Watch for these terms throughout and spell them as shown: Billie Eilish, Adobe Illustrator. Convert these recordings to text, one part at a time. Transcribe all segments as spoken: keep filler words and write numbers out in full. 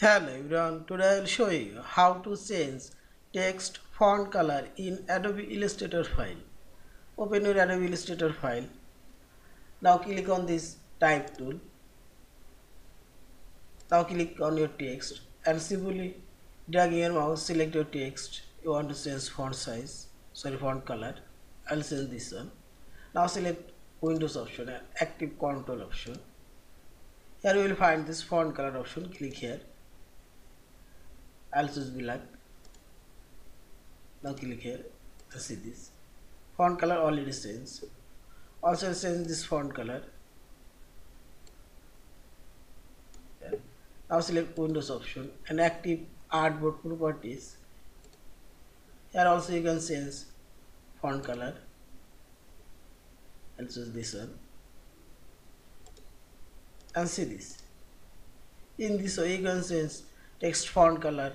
Hello everyone, today I will show you how to change text font color in Adobe Illustrator file. Open your Adobe Illustrator file. Now click on this type tool. Now click on your text and simply drag your mouse, select your text. You want to change font size, sorry font color. I will change this one. Now select Windows option and active control option. Here you will find this font color option, click here. I'll choose black. Now click here and see this font color already changed. Also change this font color. Now select Windows option and active artboard properties. Here also you can change font color. I'll choose this one and see this. In this way you can change text font color.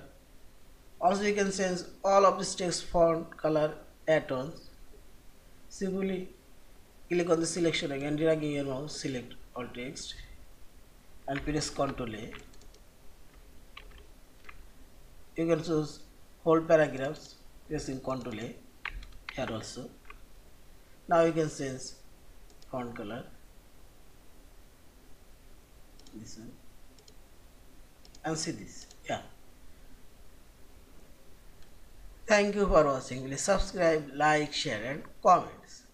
Also you can change all of this text font color at once. Simply click on the selection again, dragging your mouse, select all text and press Ctrl A. You can choose whole paragraphs pressing Ctrl A here also. Now you can change font color. This one and see this. Yeah. Thank you for watching. Please subscribe, like, share and comments.